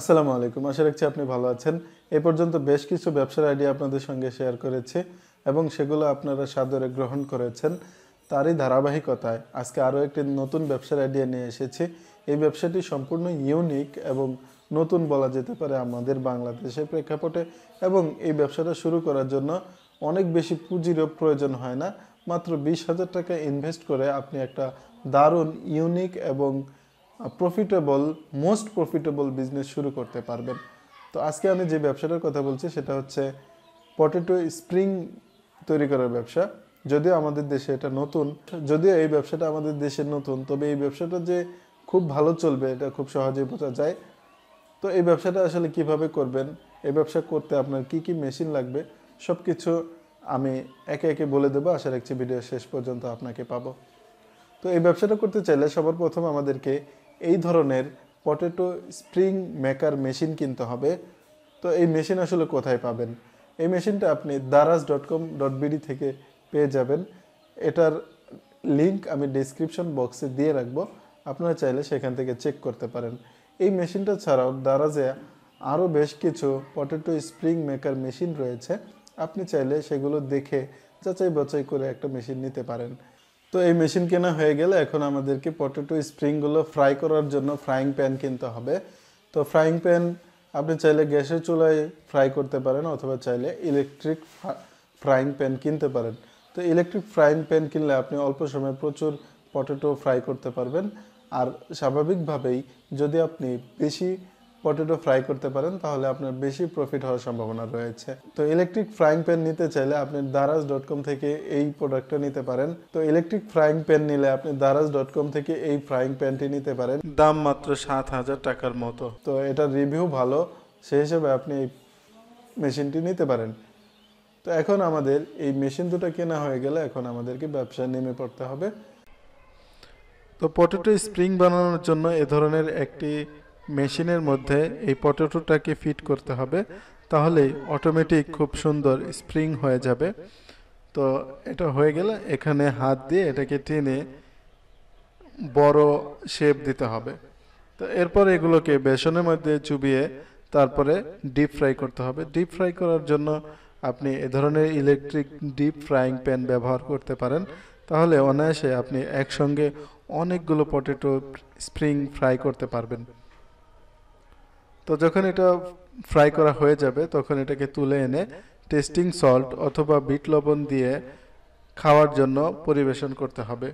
আসসালামু আলাইকুম। আশা রাখছি আপনি ভালো আছেন। এ পর্যন্ত বেশ কিছু ব্যবসার আইডিয়া আপনাদের সঙ্গে শেয়ার করেছে এবং সেগুলো আপনারা সাদরে গ্রহণ করেছেন। তারই ধারাবাহিকতায় আজকে আরও একটি নতুন ব্যবসার আইডিয়া নিয়ে এসেছি। এই ব্যবসাটি সম্পূর্ণ ইউনিক এবং নতুন বলা যেতে পারে আমাদের বাংলাদেশের প্রেক্ষাপটে, এবং এই ব্যবসাটা শুরু করার জন্য অনেক বেশি পুঁজিরও প্রয়োজন হয় না। মাত্র 20,000 টাকা ইনভেস্ট করে আপনি একটা দারুণ ইউনিক এবং প্রফিটেবল মোস্ট প্রফিটেবল বিজনেস শুরু করতে পারবেন। তো আজকে আমি যে ব্যবসাটার কথা বলছি সেটা হচ্ছে পটেটো স্প্রিং তৈরি করার ব্যবসা। যদিও আমাদের দেশে এটা নতুন, যদিও এই ব্যবসাটা আমাদের দেশে নতুন, তবে এই ব্যবসাটা যে খুব ভালো চলবে এটা খুব সহজেই বোঝা যায়। তো এই ব্যবসাটা আসলে কিভাবে করবেন, এই ব্যবসা করতে আপনার কি কি মেশিন লাগবে, সব কিছু আমি একে একে বলে দেবো। আশা রাখছি ভিডিও শেষ পর্যন্ত আপনাকে পাবো। তো এই ব্যবসাটা করতে চাইলে সবার প্রথম আমাদেরকে এই ধরনের পটেটো স্প্রিং মেকার মেশিন কিনতে হবে। তো এই মেশিন আসলে কোথায় পাবেন? এই মেশিনটা আপনি daraz.com.bd থেকে পেয়ে যাবেন। এটার লিংক আমি ডেসক্রিপশন বক্সে দিয়ে রাখবো, আপনারা চাইলে সেখান থেকে চেক করতে পারেন। এই মেশিনটা ছাড়াও দারাজে আরও বেশ কিছু পটেটো স্প্রিং মেকার মেশিন রয়েছে, আপনি চাইলে সেগুলো দেখে যাচাই বাছাই করে একটা মেশিন নিতে পারেন। তো এই মেশিন কেনা হয়ে গেলে এখন আমাদেরকে পটেটো স্প্রিংগুলো ফ্রাই করার জন্য ফ্রাইং প্যান কিনতে হবে। তো ফ্রাইং প্যান আপনি চাইলে গ্যাসের চুলায় ফ্রাই করতে পারেন, অথবা চাইলে ইলেকট্রিক ফ্রাইং প্যান কিনতে পারেন। তো ইলেকট্রিক ফ্রাইং প্যান কিনলে আপনি অল্প সময়ে প্রচুর পটেটো ফ্রাই করতে পারবেন। আর স্বাভাবিকভাবেই যদি আপনি বেশি পটেটো ফ্রাই করতে পারেন তাহলে আপনার বেশি প্রফিট হওয়ার সম্ভাবনা রয়েছে। তো ইলেকট্রিক ফ্রাইং প্যান নিতে চাইলে আপনি daraz.com থেকে এই প্রোডাক্টটা নিতে পারেন। তো ইলেকট্রিক ফ্রাইং প্যান নিলে আপনি daraz.com থেকে এই ফ্রাইং প্যানটি নিতে পারেন, দাম মাত্র 7,000 টাকার মতো। তো এটার রিভিউ ভালো, সেই হিসেবে আপনি এই মেশিনটি নিতে পারেন। তো এখন আমাদের এই মেশিন দুটো কেনা হয়ে গেলে এখন আমাদেরকে ব্যবসায় নেমে পড়তে হবে। তো পটেটো স্প্রিং বানানোর জন্য এ ধরনের একটি মেশিনের মধ্যে এই পটেটোটাকে ফিট করতে হবে, তাহলেই অটোমেটিক খুব সুন্দর স্প্রিং হয়ে যাবে। তো এটা হয়ে গেলে এখানে হাত দিয়ে এটাকে টেনে বড় শেপ দিতে হবে। তো এরপর এগুলোকে বেসনের মধ্যে চুবিয়ে তারপরে ডিপ ফ্রাই করতে হবে। ডিপ ফ্রাই করার জন্য আপনি এ ধরনের ইলেকট্রিক ডিপ ফ্রাইং প্যান ব্যবহার করতে পারেন, তাহলে অনায়াসে আপনি একসঙ্গে অনেকগুলো পটেটো স্প্রিং ফ্রাই করতে পারবেন। তো যখন এটা ফ্রাই করা হয়ে যাবে তখন এটাকে তুলে এনে টেস্টিং সল্ট অথবা বিট লবণ দিয়ে খাওয়ার জন্য পরিবেশন করতে হবে।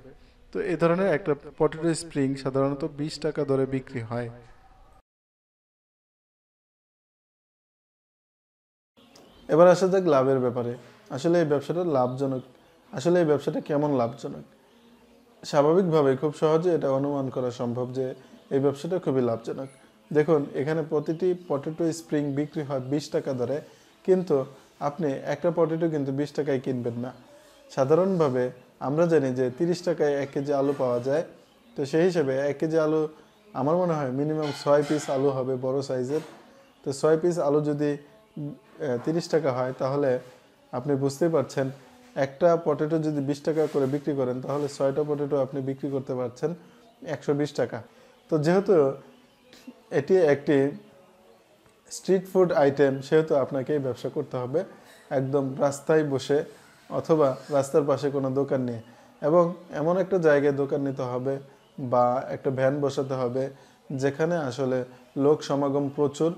তো এই ধরনের একটা পটেটো স্প্রিং সাধারণত 20 টাকা দরে বিক্রি হয়। এবার আসা যাক লাভের ব্যাপারে। আসলে এই ব্যবসাটা লাভজনক, আসলে এই ব্যবসাটা কেমন লাভজনক? স্বাভাবিকভাবে খুব সহজে এটা অনুমান করা সম্ভব যে এই ব্যবসাটা খুবই লাভজনক। দেখুন, এখানে প্রতিটি পটেটো স্প্রিং বিক্রি হয় 20 টাকা দরে, কিন্তু আপনি একটা পটেটো কিন্তু 20 টাকায় কিনবেন না। সাধারণভাবে আমরা জানি যে 30 টাকায় 1 কেজি আলু পাওয়া যায়। তো সেই হিসেবে 1 কেজি আলু আমার মনে হয় মিনিমাম 6 পিস আলু হবে বড় সাইজের। তো 6 পিস আলু যদি 30 টাকা হয় তাহলে আপনি বুঝতেই পারছেন, একটা পটেটো যদি 20 টাকা করে বিক্রি করেন তাহলে 6টা পটেটো আপনি বিক্রি করতে পারছেন 120 টাকা। তো যেহেতু এটি একটি স্ট্রিট ফুড আইটেম সেহেতু আপনাকে এই ব্যবসা করতে হবে একদম রাস্তায় বসে অথবা রাস্তার পাশে কোনো দোকান নিয়ে, এবং এমন একটা জায়গায় দোকান নিতে হবে বা একটা ভ্যান বসাতে হবে যেখানে আসলে লোক সমাগম প্রচুর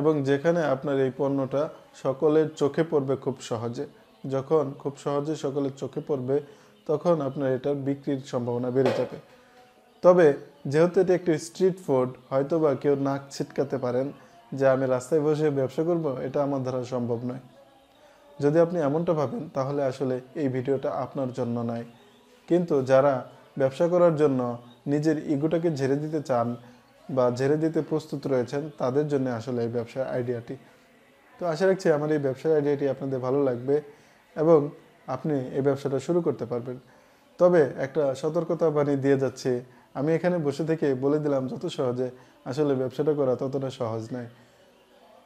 এবং যেখানে আপনার এই পণ্যটা সকলের চোখে পড়বে খুব সহজে। যখন খুব সহজে সকলের চোখে পড়বে তখন আপনার এটার বিক্রির সম্ভাবনা বেড়ে যাবে। তবে যেহেতু এটি একটি স্ট্রিট ফুড, হয়তো বা কেউ নাক ছিটকাতে পারেন যে আমি রাস্তায় বসে ব্যবসা করব, এটা আমার দ্বারা সম্ভব নয়। যদি আপনি এমনটা ভাবেন তাহলে আসলে এই ভিডিওটা আপনার জন্য নয়। কিন্তু যারা ব্যবসা করার জন্য নিজের ইগোটাকে ঝেড়ে দিতে চান বা ঝেড়ে দিতে প্রস্তুত রয়েছেন তাদের জন্য আসলে এই ব্যবসার আইডিয়াটি। তো আশা রাখছি আমার এই ব্যবসার আইডিয়াটি আপনাদের ভালো লাগবে এবং আপনি এই ব্যবসাটা শুরু করতে পারবেন। তবে একটা সতর্কতা বাণী দিয়ে যাচ্ছে, আমি এখানে বসে থেকে বলে দিলাম যত সহজে আসলে ব্যবসাটা করা ততটা সহজ নয়।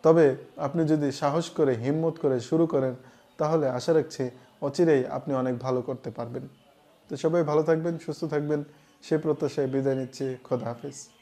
তবে আপনি যদি সাহস করে হিম্মত করে শুরু করেন তাহলে আশা রাখছি অচিরেই আপনি অনেক ভালো করতে পারবেন। তো সবাই ভালো থাকবেন, সুস্থ থাকবেন, সে প্রত্যাশায় বিদায় নিচ্ছি। খোদা হাফেজ।